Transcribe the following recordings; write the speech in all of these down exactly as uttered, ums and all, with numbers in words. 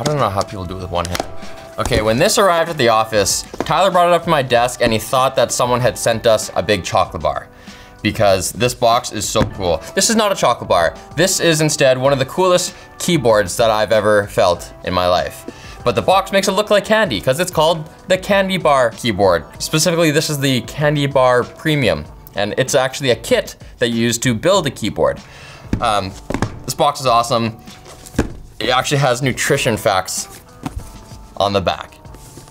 I don't know how people do it with one hand. Okay, when this arrived at the office, Tyler brought it up to my desk and he thought that someone had sent us a big chocolate bar because this box is so cool. This is not a chocolate bar. This is instead one of the coolest keyboards that I've ever felt in my life. But the box makes it look like candy because it's called the Candy Bar keyboard. Specifically, this is the Candy Bar Premium, and it's actually a kit that you use to build a keyboard. Um, this box is awesome. It actually has nutrition facts on the back.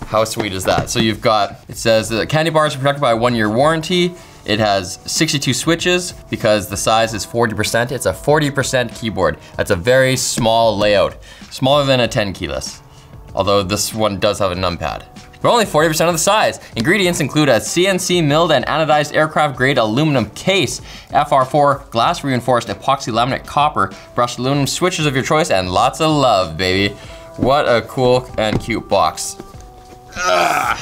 How sweet is that? So you've got, it says the candy bars are protected by a one year warranty. It has sixty-two switches because the size is forty percent. It's a forty percent keyboard. That's a very small layout, smaller than a ten keyless. Although this one does have a numpad. But only forty percent of the size. Ingredients include a C N C milled and anodized aircraft grade aluminum case, F R four glass reinforced epoxy laminate copper, brushed aluminum switches of your choice, and lots of love, baby. What a cool and cute box. Ugh.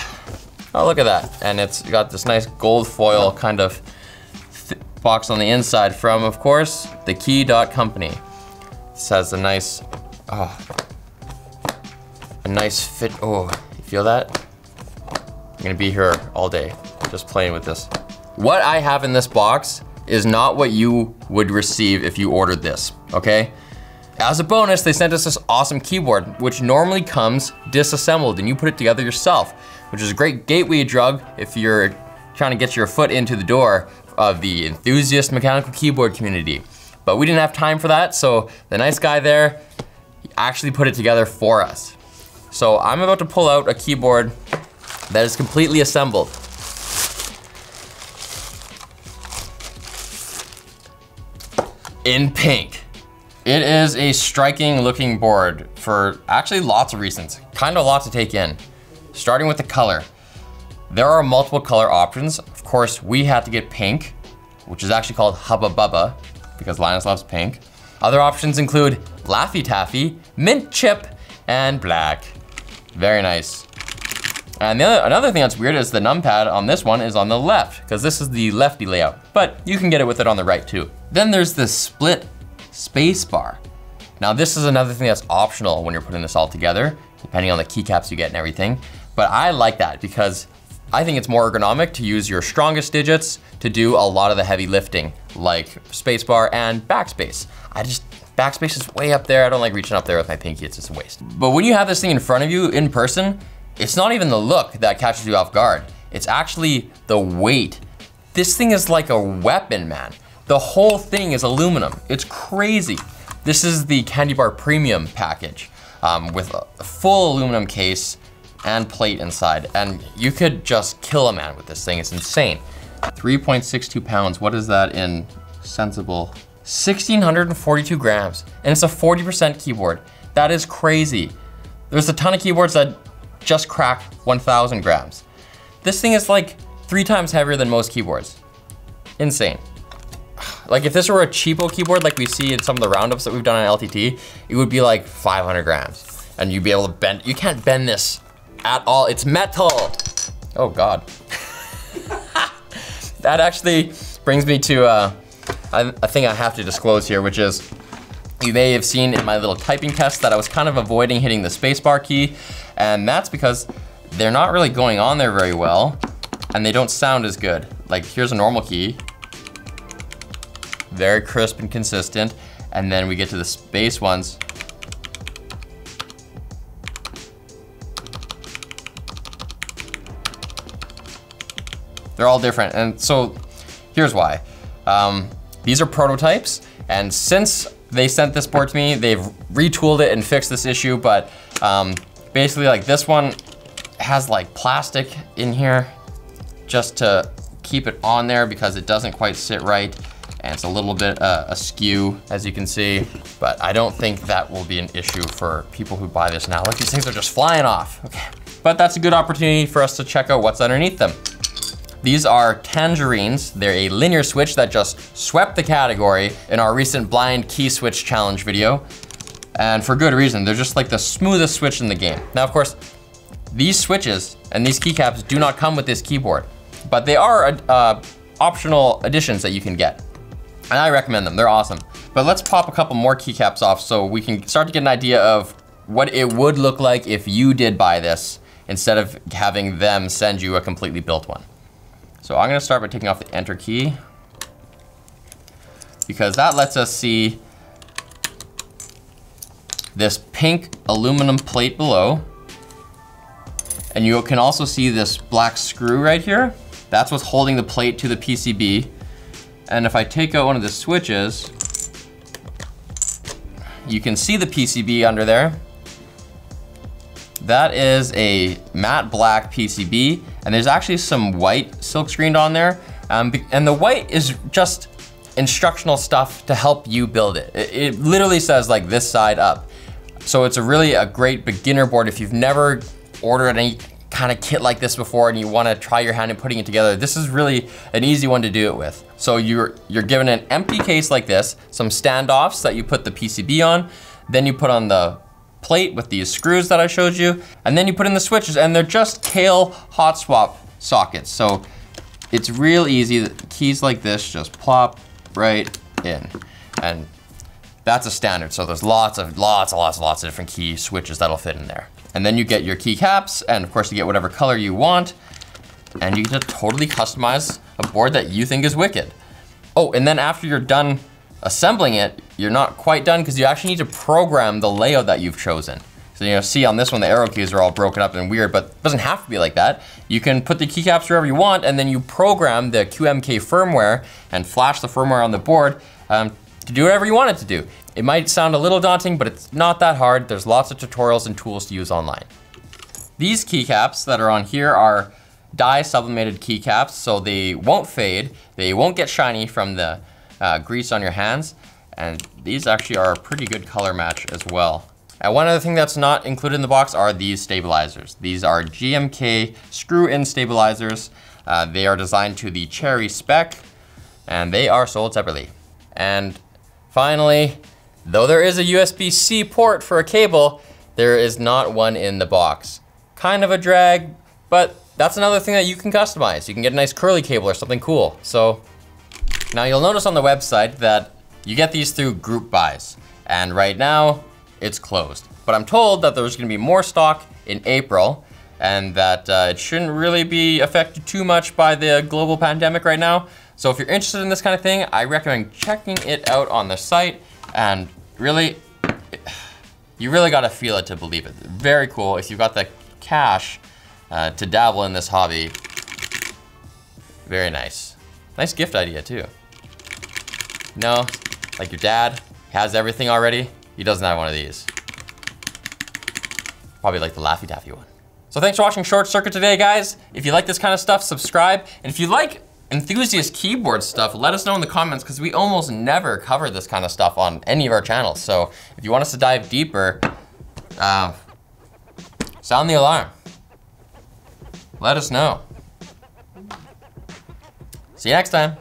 Oh, look at that. And it's got this nice gold foil kind of th box on the inside from, of course, the Key Dot Company. This has a nice, oh, a nice fit. Oh, you feel that? I'm gonna be here all day just playing with this. What I have in this box is not what you would receive if you ordered this, okay? As a bonus, they sent us this awesome keyboard, which normally comes disassembled and you put it together yourself, which is a great gateway drug if you're trying to get your foot into the door of the enthusiast mechanical keyboard community. But we didn't have time for that, so the nice guy there, he actually put it together for us. So I'm about to pull out a keyboard that is completely assembled. In pink. It is a striking looking board for actually lots of reasons, kind of a lot to take in. Starting with the color. There are multiple color options. Of course, we had to get pink, which is actually called Hubba Bubba because Linus loves pink. Other options include Laffy Taffy, Mint Chip, and black. Very nice. And the other, another thing that's weird is the numpad on this one is on the left because this is the lefty layout, but you can get it with it on the right too. Then there's the split spacebar. Now this is another thing that's optional when you're putting this all together, depending on the keycaps you get and everything. But I like that because I think it's more ergonomic to use your strongest digits to do a lot of the heavy lifting, like spacebar and backspace. I just, backspace is way up there. I don't like reaching up there with my pinky, it's just a waste. But when you have this thing in front of you in person, it's not even the look that catches you off guard. It's actually the weight. This thing is like a weapon, man. The whole thing is aluminum. It's crazy. This is the Candy Bar Premium package um, with a full aluminum case and plate inside. And you could just kill a man with this thing. It's insane. three point six two pounds. What is that in sensible? one thousand six hundred forty-two grams. And it's a forty percent keyboard. That is crazy. There's a ton of keyboards that just crack one thousand grams. This thing is like three times heavier than most keyboards. Insane. Like if this were a cheapo keyboard like we see in some of the roundups that we've done on L T T, it would be like five hundred grams and you'd be able to bend, you can't bend this at all, it's metal. Oh God. That actually brings me to uh, a thing I have to disclose here, which is you may have seen in my little typing test that I was kind of avoiding hitting the spacebar key, and that's because they're not really going on there very well and they don't sound as good. Like here's a normal key. Very crisp and consistent. And then we get to the space ones. They're all different. And so here's why. Um, these are prototypes. And since they sent this board to me, they've retooled it and fixed this issue. But um, basically like this one has like plastic in here just to keep it on there because it doesn't quite sit right. And it's a little bit uh, askew, as you can see, but I don't think that will be an issue for people who buy this now. Look, these things are just flying off. Okay, but that's a good opportunity for us to check out what's underneath them. These are tangerines. They're a linear switch that just swept the category in our recent blind key switch challenge video. And for good reason, they're just like the smoothest switch in the game. Now, of course, these switches and these keycaps do not come with this keyboard, but they are uh, optional additions that you can get. And I recommend them, they're awesome. But let's pop a couple more keycaps off so we can start to get an idea of what it would look like if you did buy this instead of having them send you a completely built one. So I'm gonna start by taking off the enter key because that lets us see this pink aluminum plate below. And you can also see this black screw right here. That's what's holding the plate to the P C B. And if I take out one of the switches, you can see the P C B under there. That is a matte black P C B, and there's actually some white silk screened on there. Um, and the white is just instructional stuff to help you build it. It, it literally says like this side up. So it's a really a great beginner board. If you've never ordered any kind of kit like this before and you want to try your hand in putting it together, this is really an easy one to do it with. So you're, you're given an empty case like this, some standoffs that you put the P C B on, then you put on the plate with these screws that I showed you, and then you put in the switches, and they're just Kale hot swap sockets. So it's real easy, the keys like this just plop right in. And that's a standard, so there's lots of, lots and lots and lots of different key switches that'll fit in there. And then you get your key caps, and of course you get whatever color you want, and you get to totally customize a board that you think is wicked. Oh, and then after you're done assembling it, you're not quite done because you actually need to program the layout that you've chosen. So you'll see on this one, the arrow keys are all broken up and weird, but it doesn't have to be like that. You can put the keycaps wherever you want, and then you program the Q M K firmware and flash the firmware on the board um, to do whatever you want it to do. It might sound a little daunting, but it's not that hard. There's lots of tutorials and tools to use online. These keycaps that are on here are dye sublimated keycaps, so they won't fade, they won't get shiny from the uh, grease on your hands, and these actually are a pretty good color match as well. And one other thing that's not included in the box are these stabilizers. These are G M K screw-in stabilizers. Uh, they are designed to the Cherry spec, and they are sold separately. And finally, though there is a U S B C port for a cable, there is not one in the box. Kind of a drag, but that's another thing that you can customize. You can get a nice curly cable or something cool. So now you'll notice on the website that you get these through group buys. And right now it's closed, but I'm told that there's gonna be more stock in April and that uh, it shouldn't really be affected too much by the global pandemic right now. So if you're interested in this kind of thing, I recommend checking it out on the site. And really, you really gotta feel it to believe it. Very cool. If you've got the cash uh, to dabble in this hobby, very nice. Nice gift idea too. No, like your dad has everything already. He doesn't have one of these. Probably like the Laffy Taffy one. So thanks for watching Short Circuit today, guys. If you like this kind of stuff, subscribe. And if you like enthusiast keyboard stuff, let us know in the comments because we almost never cover this kind of stuff on any of our channels. So if you want us to dive deeper, uh, sound the alarm. Let us know. See you next time.